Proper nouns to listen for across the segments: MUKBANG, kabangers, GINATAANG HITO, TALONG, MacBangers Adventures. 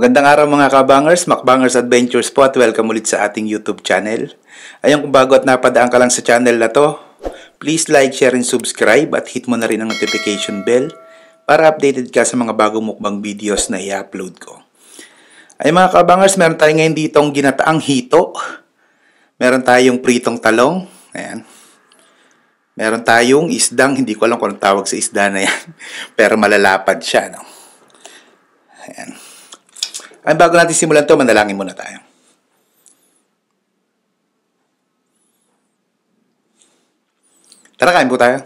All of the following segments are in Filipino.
Magandang araw mga kabangers, MacBangers Adventures po at welcome ulit sa ating YouTube channel. Ayun, kung bago at napadaan ka lang sa channel na to, please like, share, and subscribe at hit mo na rin ang notification bell para updated ka sa mga bagong mukbang videos na i-upload ko. Ay mga kabangers, meron tayo ngayon ditong ginataang hito. Meron tayong pritong talong. Ayan. Meron tayong isdang, hindi ko alam kung anong tawag sa isda na yan. Pero malalapad siya, no? Ayan. Ay, bago natin simulan to, manalangin muna tayo. Tara, kain po tayo.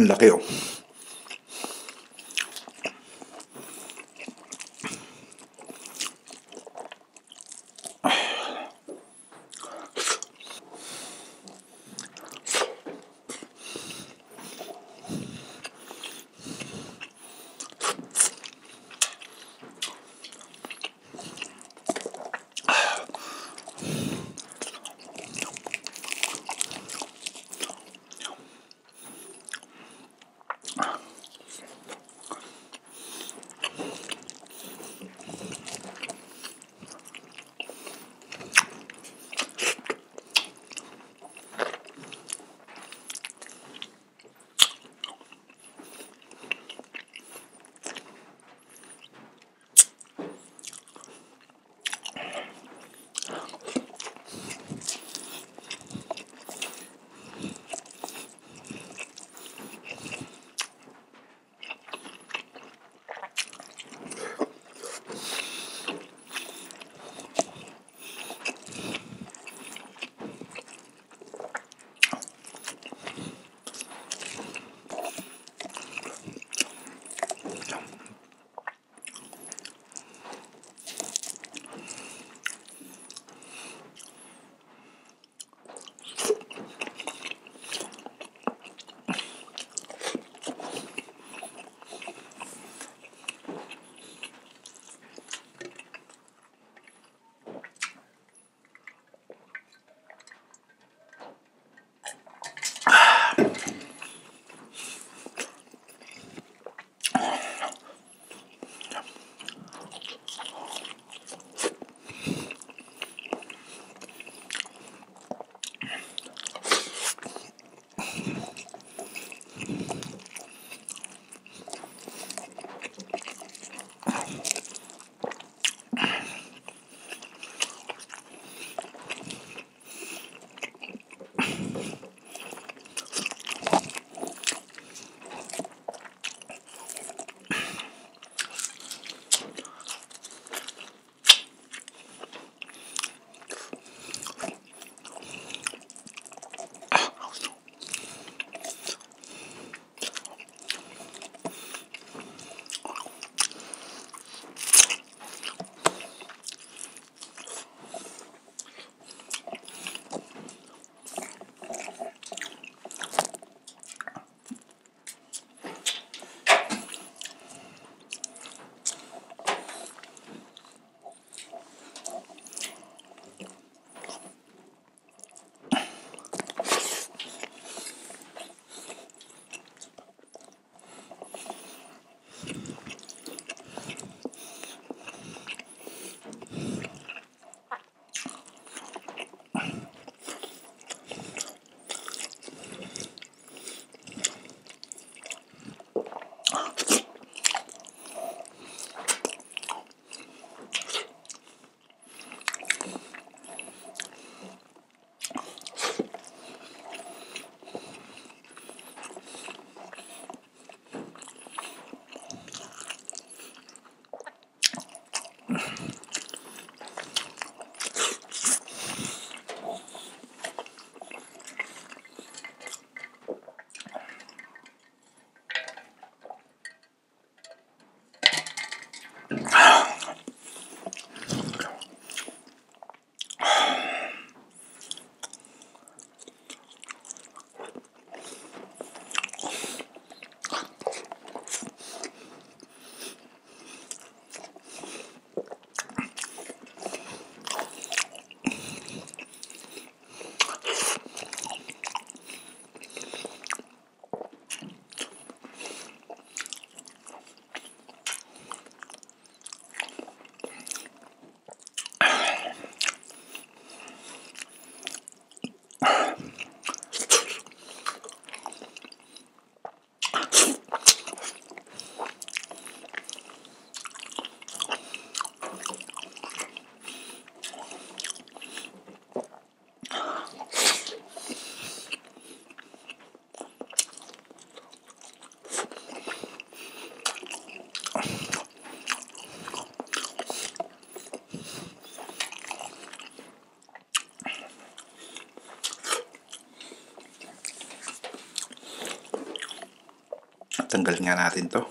Ang laki, oh. Tanggalin nga natin to.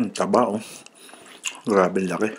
Ang taba, oh. Grabe laki.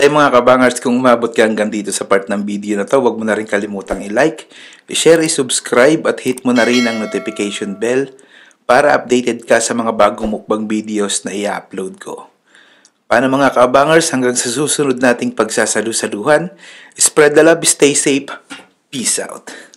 At ay mga kabangers, kung umabot ka hanggang dito sa part ng video na to, huwag mo na rin kalimutang i-like, i-share, i-subscribe at hit mo na rin ang notification bell para updated ka sa mga bagong mukbang videos na i-upload ko. Paano mga kabangers, hanggang sa susunod nating pagsasalu-saluhan, spread the love, stay safe, peace out.